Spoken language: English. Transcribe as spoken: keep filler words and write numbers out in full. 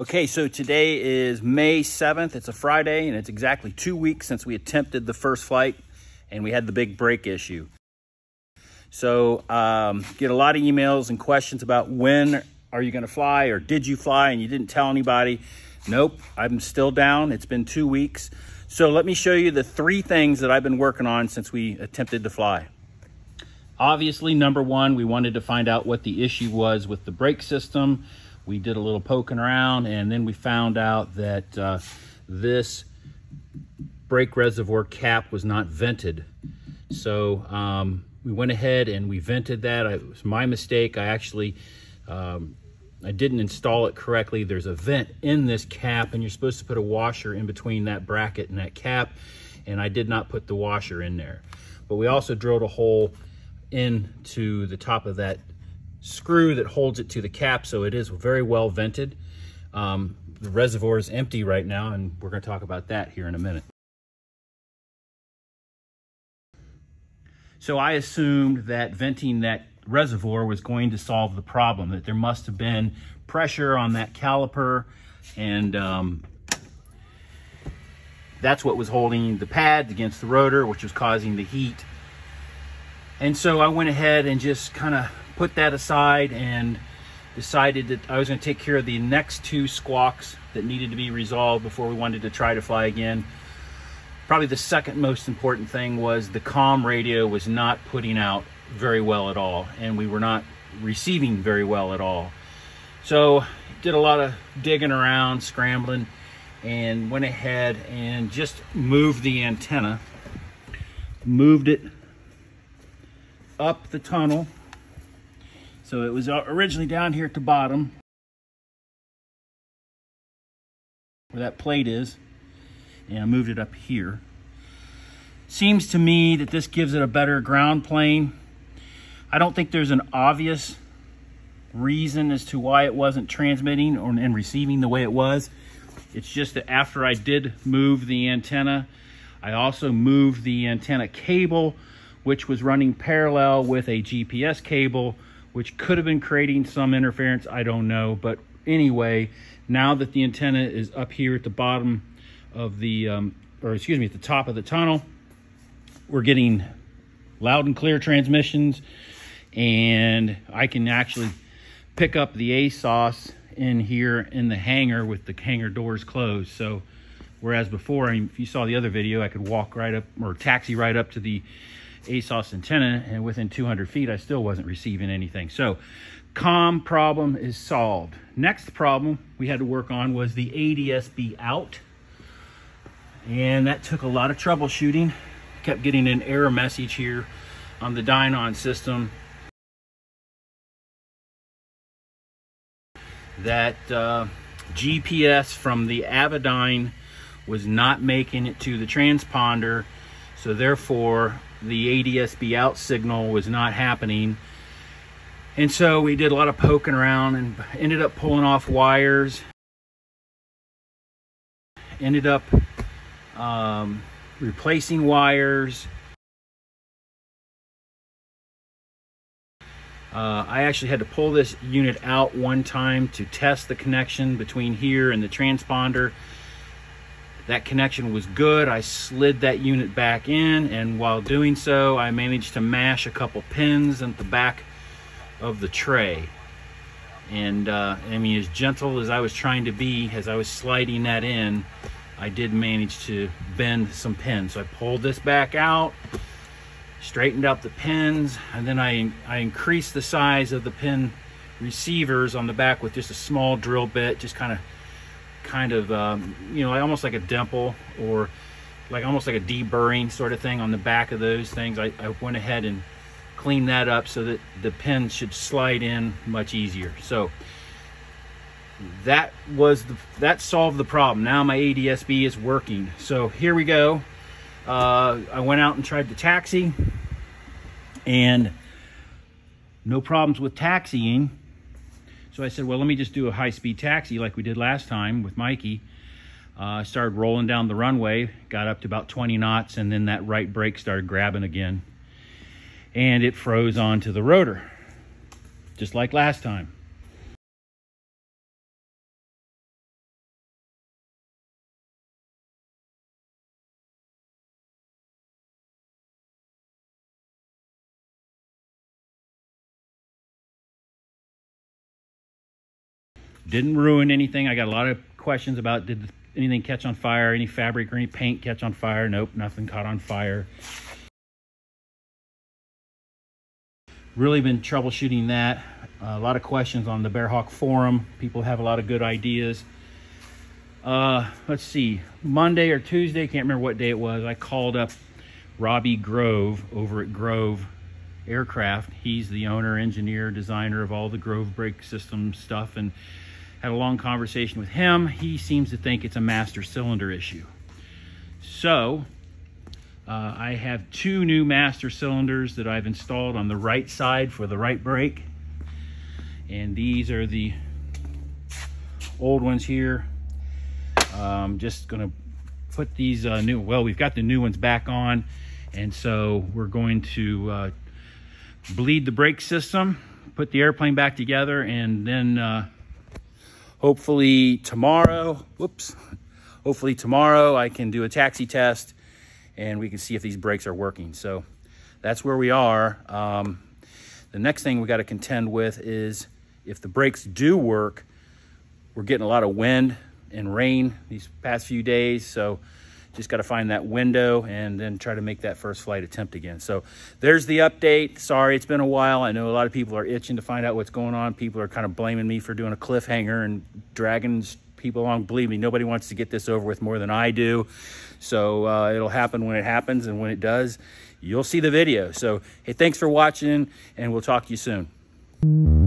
Okay, so today is May seventh. It's a Friday, and it's exactly two weeks since we attempted the first flight, and we had the big brake issue. So um, get a lot of emails and questions about when are you going to fly, or did you fly and you didn't tell anybody? Nope, I'm still down. It's been two weeks. So let me show you the three things that I've been working on since we attempted to fly. Obviously, number one, we wanted to find out what the issue was with the brake system. We did a little poking around, and then we found out that uh, this brake reservoir cap was not vented. So um, we went ahead and we vented that. I, it was my mistake. I actually, um, I didn't install it correctly. There's a vent in this cap, and you're supposed to put a washer in between that bracket and that cap, and I did not put the washer in there. But we also drilled a hole into the top of that screw that holds it to the cap, so it is very well vented. Um, the reservoir is empty right now, and we're going to talk about that here in a minute. So I assumed that venting that reservoir was going to solve the problem, that there must have been pressure on that caliper, and um, that's what was holding the pads against the rotor, which was causing the heat. And so I went ahead and just kind of put that aside and decided that I was going to take care of the next two squawks that needed to be resolved before we wanted to try to fly again. Probably the second most important thing was the C O M radio was not putting out very well at all, and we were not receiving very well at all. So did a lot of digging around, scrambling, and went ahead and just moved the antenna, moved it up the tunnel. So it was originally down here at the bottom where that plate is, and I moved it up here. Seems to me that this gives it a better ground plane. I don't think there's an obvious reason as to why it wasn't transmitting or and receiving the way it was. It's just that after I did move the antenna, I also moved the antenna cable, which was running parallel with a G P S cable, which could have been creating some interference, I don't know. But anyway, now that the antenna is up here at the bottom of the, um, or excuse me, at the top of the tunnel, we're getting loud and clear transmissions, and I can actually pick up the A S O S in here in the hangar with the hangar doors closed. So whereas before, I mean, if you saw the other video, I could walk right up or taxi right up to the A S O S antenna, and within two hundred feet I still wasn't receiving anything. So C O M problem is solved. Next problem we had to work on was the A D S B out, and that took a lot of troubleshooting. Kept getting an error message here on the Dynon system that uh, G P S from the Avidyne was not making it to the transponder, so therefore the A D S B out signal was not happening. And so we did a lot of poking around and ended up pulling off wires, ended up um, replacing wires. Uh, I actually had to pull this unit out one time to test the connection between here and the transponder. That connection was good. I slid that unit back in, and while doing so, I managed to mash a couple pins at the back of the tray. And uh, I mean, as gentle as I was trying to be, as I was sliding that in, I did manage to bend some pins. So I pulled this back out, straightened out the pins, and then I, I increased the size of the pin receivers on the back with just a small drill bit, just kind of kind of um, you know, almost like a dimple or like almost like a deburring sort of thing on the back of those things. I, I went ahead and cleaned that up so that the pins should slide in much easier. So that was the, that solved the problem. Now my A D S B is working. So here we go. uh, I went out and tried the taxi, and no problems with taxiing. So I said, well, let me just do a high-speed taxi like we did last time with Mikey. I uh, started rolling down the runway, got up to about twenty knots, and then that right brake started grabbing again. And it froze onto the rotor, just like last time. Didn't ruin anything. I got a lot of questions about did anything catch on fire, any fabric or any paint catch on fire. Nope, nothing caught on fire. Really been troubleshooting that. A lot of questions on the Bearhawk Forum. People have a lot of good ideas. Uh, let's see, Monday or Tuesday, can't remember what day it was, I called up Robbie Grove over at Grove Aircraft. He's the owner, engineer, designer of all the Grove brake system stuff, and had a long conversation with him. He seems to think it's a master cylinder issue. So uh, I have two new master cylinders that I've installed on the right side for the right brake, and these are the old ones here. I'm um, just gonna put these uh, new, well, we've got the new ones back on, and so we're going to uh, bleed the brake system, put the airplane back together, and then uh, hopefully tomorrow, whoops, hopefully tomorrow I can do a taxi test and we can see if these brakes are working. So that's where we are. Um, the next thing we got to contend with is if the brakes do work, we're getting a lot of wind and rain these past few days, so just got to find that window and then try to make that first flight attempt again. So there's the update. Sorry it's been a while. I know a lot of people are itching to find out what's going on. People are kind of blaming me for doing a cliffhanger and dragging people along. Believe me, nobody wants to get this over with more than I do. So uh, it'll happen when it happens, and when it does, you'll see the video. So hey, thanks for watching, and we'll talk to you soon.